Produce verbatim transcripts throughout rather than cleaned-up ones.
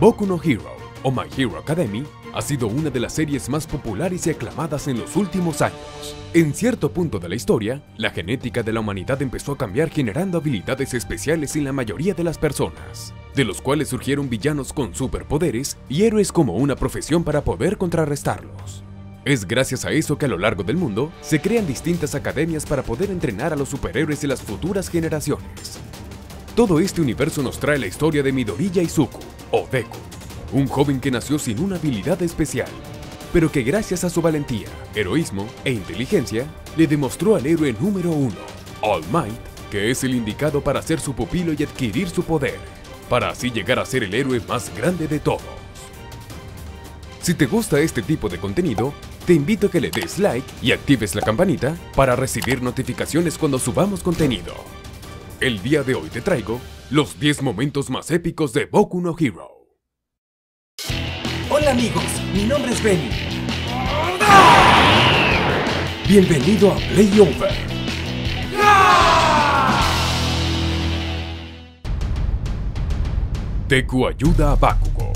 Boku no Hero o My Hero Academy ha sido una de las series más populares y aclamadas en los últimos años. En cierto punto de la historia, la genética de la humanidad empezó a cambiar generando habilidades especiales en la mayoría de las personas, de los cuales surgieron villanos con superpoderes y héroes como una profesión para poder contrarrestarlos. Es gracias a eso que a lo largo del mundo se crean distintas academias para poder entrenar a los superhéroes de las futuras generaciones. Todo este universo nos trae la historia de Midoriya Izuku, o Deku, un joven que nació sin una habilidad especial, pero que gracias a su valentía, heroísmo e inteligencia, le demostró al héroe número uno, All Might, que es el indicado para ser su pupilo y adquirir su poder, para así llegar a ser el héroe más grande de todos. Si te gusta este tipo de contenido, te invito a que le des like y actives la campanita para recibir notificaciones cuando subamos contenido. El día de hoy te traigo los diez momentos más épicos de Boku no Hero. Hola amigos, mi nombre es Benny. ¡No! Bienvenido a Play OverX. ¡No! Deku ayuda a Bakugo.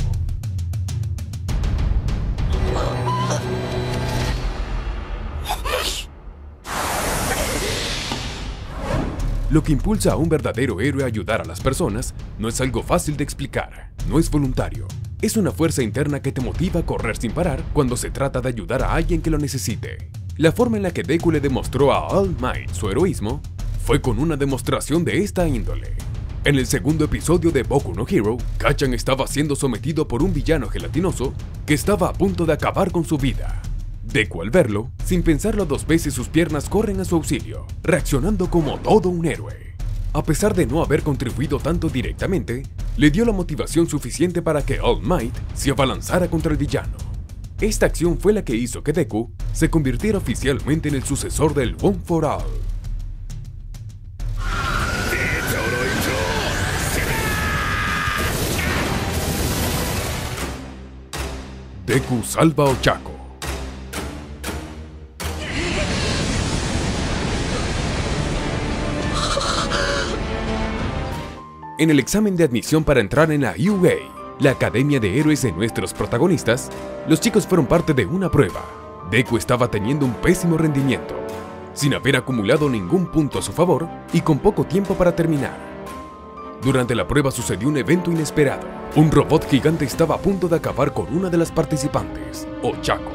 Lo que impulsa a un verdadero héroe a ayudar a las personas no es algo fácil de explicar, no es voluntario. Es una fuerza interna que te motiva a correr sin parar cuando se trata de ayudar a alguien que lo necesite. La forma en la que Deku le demostró a All Might su heroísmo fue con una demostración de esta índole. En el segundo episodio de Boku no Hero, Kachan estaba siendo sometido por un villano gelatinoso que estaba a punto de acabar con su vida. Deku al verlo, sin pensarlo dos veces sus piernas corren a su auxilio, reaccionando como todo un héroe. A pesar de no haber contribuido tanto directamente, le dio la motivación suficiente para que All Might se abalanzara contra el villano. Esta acción fue la que hizo que Deku se convirtiera oficialmente en el sucesor del One for All. Deku salva a Ochaco. En el examen de admisión para entrar en la U A, la academia de héroes de nuestros protagonistas, los chicos fueron parte de una prueba. Deku estaba teniendo un pésimo rendimiento, sin haber acumulado ningún punto a su favor y con poco tiempo para terminar. Durante la prueba sucedió un evento inesperado. Un robot gigante estaba a punto de acabar con una de las participantes, Ochaco.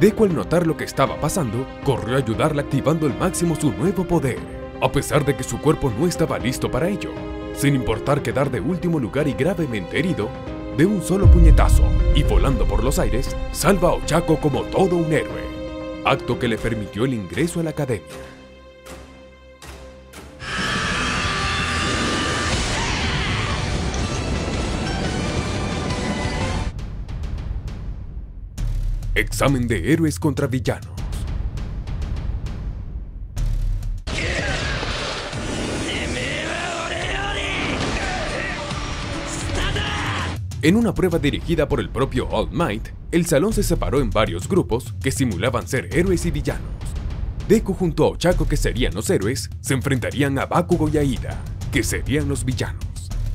Deku, al notar lo que estaba pasando, corrió a ayudarla activando al máximo su nuevo poder, a pesar de que su cuerpo no estaba listo para ello. Sin importar quedar de último lugar y gravemente herido, de un solo puñetazo y volando por los aires, salva a Ochaco como todo un héroe, acto que le permitió el ingreso a la academia. Examen de héroes contra villanos. En una prueba dirigida por el propio All Might, el salón se separó en varios grupos que simulaban ser héroes y villanos. Deku junto a Ochaco, que serían los héroes, se enfrentarían a Bakugo y a Ida, que serían los villanos.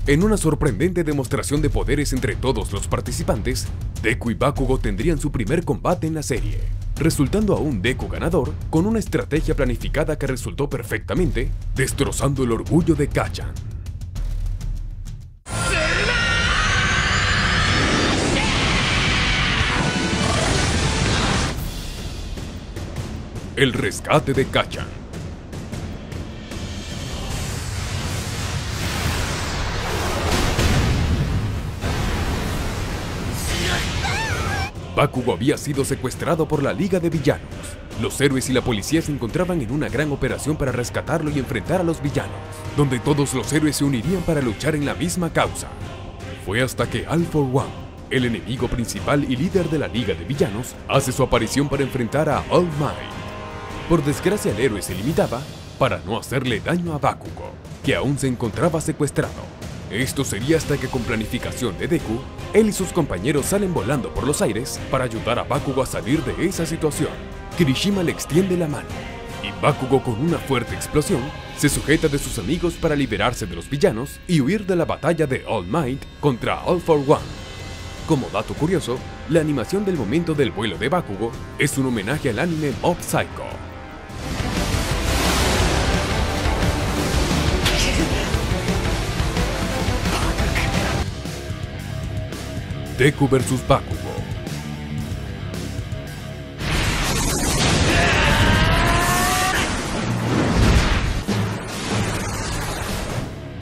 En una sorprendente demostración de poderes entre todos los participantes, Deku y Bakugo tendrían su primer combate en la serie, resultando aún Deku ganador con una estrategia planificada que resultó perfectamente, destrozando el orgullo de Kachan. El rescate de Kachan. Bakugo había sido secuestrado por la Liga de Villanos. Los héroes y la policía se encontraban en una gran operación para rescatarlo y enfrentar a los villanos, donde todos los héroes se unirían para luchar en la misma causa. Fue hasta que All For One, el enemigo principal y líder de la Liga de Villanos, hace su aparición para enfrentar a All Might. Por desgracia, el héroe se limitaba para no hacerle daño a Bakugo, que aún se encontraba secuestrado. Esto sería hasta que, con planificación de Deku, él y sus compañeros salen volando por los aires para ayudar a Bakugo a salir de esa situación. Kirishima le extiende la mano, y Bakugo, con una fuerte explosión, se sujeta de sus amigos para liberarse de los villanos y huir de la batalla de All Might contra All For One. Como dato curioso, la animación del momento del vuelo de Bakugo es un homenaje al anime Mob Psycho. Deku versus Bakugo.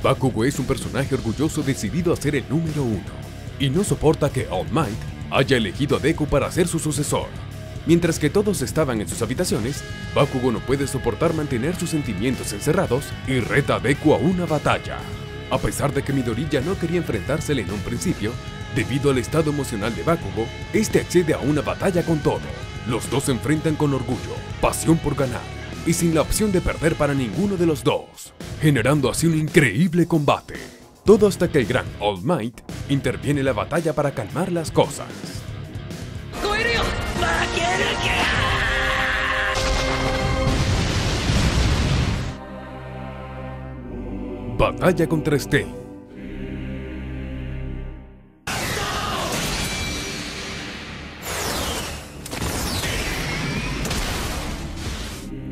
Bakugo es un personaje orgulloso decidido a ser el número uno. Y no soporta que All Might haya elegido a Deku para ser su sucesor. Mientras que todos estaban en sus habitaciones, Bakugo no puede soportar mantener sus sentimientos encerrados y reta a Deku a una batalla. A pesar de que Midoriya no quería enfrentársele en un principio, debido al estado emocional de Bakugo, este accede a una batalla con todo. Los dos se enfrentan con orgullo, pasión por ganar y sin la opción de perder para ninguno de los dos, generando así un increíble combate. Todo hasta que el gran All Might interviene en la batalla para calmar las cosas. Batalla contra Stain.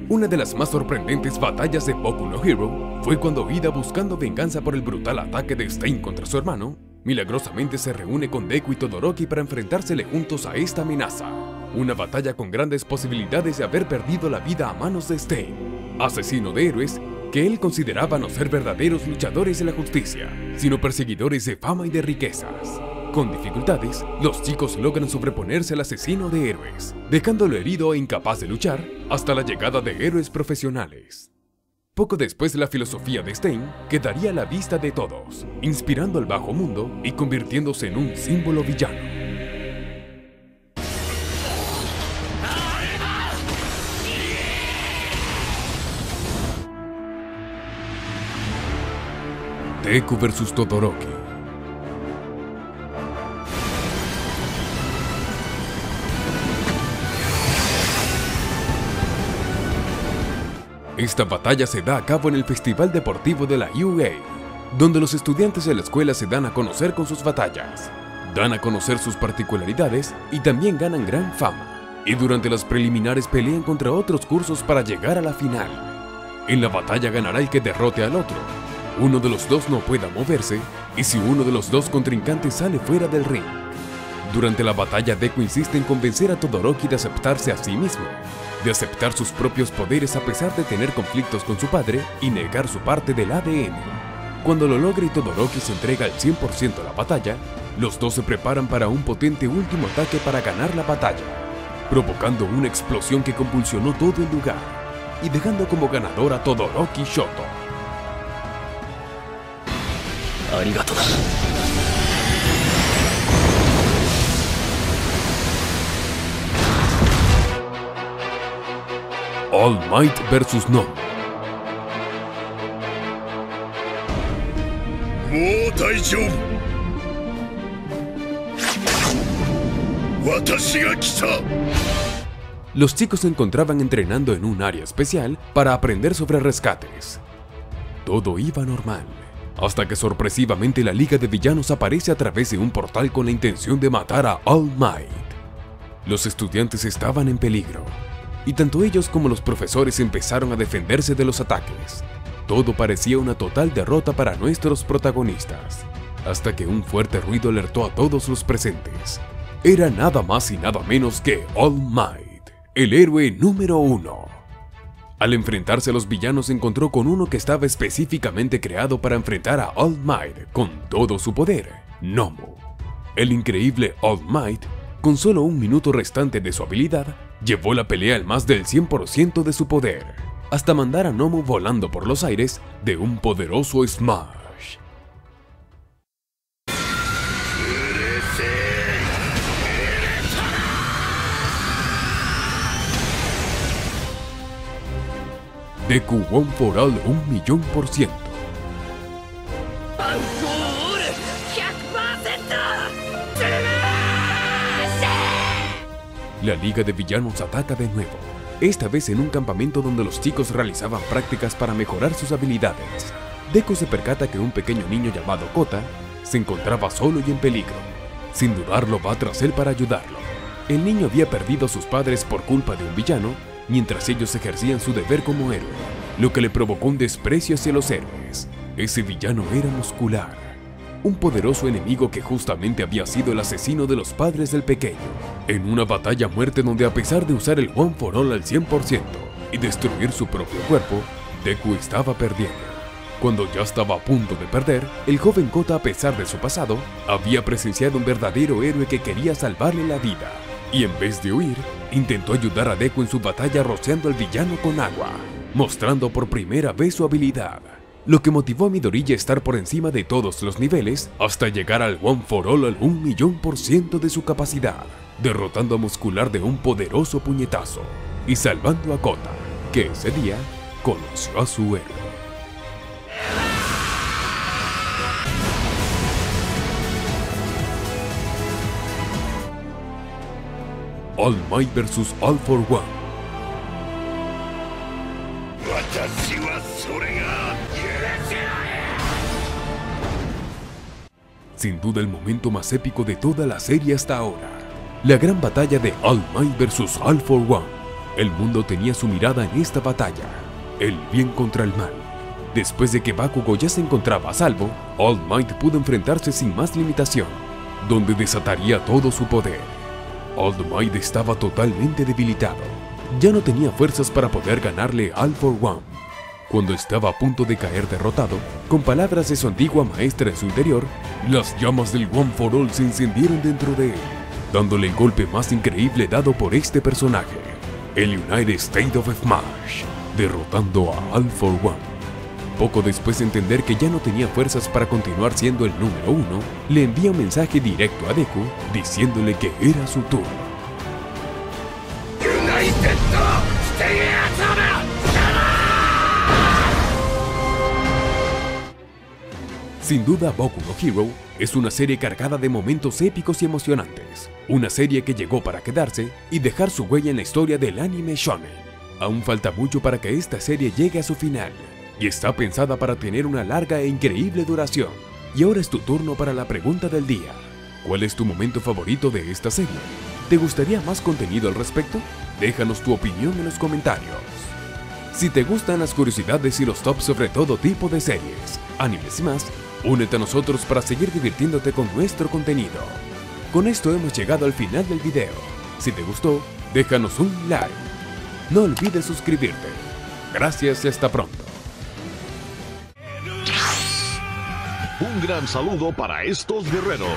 Una de las más sorprendentes batallas de Boku no Hero fue cuando Ida, buscando venganza por el brutal ataque de Stain contra su hermano, milagrosamente se reúne con Deku y Todoroki para enfrentársele juntos a esta amenaza. Una batalla con grandes posibilidades de haber perdido la vida a manos de Stain, asesino de héroes que él consideraba no ser verdaderos luchadores de la justicia, sino perseguidores de fama y de riquezas. Con dificultades, los chicos logran sobreponerse al asesino de héroes, dejándolo herido e incapaz de luchar hasta la llegada de héroes profesionales. Poco después, la filosofía de Stain quedaría a la vista de todos, inspirando al bajo mundo y convirtiéndose en un símbolo villano. Deku versus Todoroki. Esta batalla se da a cabo en el Festival Deportivo de la U A, donde los estudiantes de la escuela se dan a conocer con sus batallas, dan a conocer sus particularidades y también ganan gran fama, y durante las preliminares pelean contra otros cursos para llegar a la final. En la batalla ganará el que derrote al otro, uno de los dos no pueda moverse, y si uno de los dos contrincantes sale fuera del ring. Durante la batalla, Deku insiste en convencer a Todoroki de aceptarse a sí mismo, de aceptar sus propios poderes a pesar de tener conflictos con su padre y negar su parte del A D N. Cuando lo logra y Todoroki se entrega al cien por ciento a la batalla, los dos se preparan para un potente último ataque para ganar la batalla, provocando una explosión que convulsionó todo el lugar y dejando como ganador a Todoroki Shoto. Arigato. All Might versus Nomu. Los chicos se encontraban entrenando en un área especial para aprender sobre rescates. Todo iba normal, hasta que sorpresivamente la Liga de Villanos aparece a través de un portal con la intención de matar a All Might. Los estudiantes estaban en peligro, y tanto ellos como los profesores empezaron a defenderse de los ataques. Todo parecía una total derrota para nuestros protagonistas, hasta que un fuerte ruido alertó a todos los presentes. Era nada más y nada menos que All Might, el héroe número uno. Al enfrentarse a los villanos, se encontró con uno que estaba específicamente creado para enfrentar a All Might con todo su poder, Nomu. El increíble All Might, con solo un minuto restante de su habilidad, llevó la pelea al más del cien por ciento de su poder, hasta mandar a Nomu volando por los aires de un poderoso Smash. Deku One for All un millón por ciento. La Liga de Villanos ataca de nuevo, esta vez en un campamento donde los chicos realizaban prácticas para mejorar sus habilidades. Deku se percata que un pequeño niño llamado Kota se encontraba solo y en peligro, Sin dudarlo va tras él para ayudarlo. El niño había perdido a sus padres por culpa de un villano, mientras ellos ejercían su deber como héroe, lo que le provocó un desprecio hacia los héroes. Ese villano era Muscular, un poderoso enemigo que justamente había sido el asesino de los padres del pequeño, en una batalla a muerte donde a pesar de usar el One for All al cien por ciento y destruir su propio cuerpo, Deku estaba perdiendo. Cuando ya estaba a punto de perder, el joven Kota, a pesar de su pasado, había presenciado un verdadero héroe que quería salvarle la vida, y en vez de huir, intentó ayudar a Deku en su batalla rociando al villano con agua, mostrando por primera vez su habilidad, lo que motivó a Midoriya a estar por encima de todos los niveles hasta llegar al One for All al un millón por ciento de su capacidad, derrotando a Muscular de un poderoso puñetazo, y salvando a Kota, que ese día conoció a su héroe. All Might versus. All For One. Sin duda el momento más épico de toda la serie hasta ahora. La gran batalla de All Might versus. All For One. El mundo tenía su mirada en esta batalla, el bien contra el mal. Después de que Bakugo ya se encontraba a salvo, All Might pudo enfrentarse sin más limitación, donde desataría todo su poder. All Might estaba totalmente debilitado, ya no tenía fuerzas para poder ganarle a All For One. Cuando estaba a punto de caer derrotado, con palabras de su antigua maestra en su interior, las llamas del One For All se encendieron dentro de él, dándole el golpe más increíble dado por este personaje, el United State of Smash, derrotando a All For One. Poco después de entender que ya no tenía fuerzas para continuar siendo el número uno, le envía un mensaje directo a Deku, diciéndole que era su turno. Sin duda, Boku no Hero es una serie cargada de momentos épicos y emocionantes. Una serie que llegó para quedarse y dejar su huella en la historia del anime shonen. Aún falta mucho para que esta serie llegue a su final, y está pensada para tener una larga e increíble duración. Y ahora es tu turno para la pregunta del día. ¿Cuál es tu momento favorito de esta serie? ¿Te gustaría más contenido al respecto? Déjanos tu opinión en los comentarios. Si te gustan las curiosidades y los tops sobre todo tipo de series, animes y más, únete a nosotros para seguir divirtiéndote con nuestro contenido. Con esto hemos llegado al final del video. Si te gustó, déjanos un like. No olvides suscribirte. Gracias y hasta pronto. Un gran saludo para estos guerreros.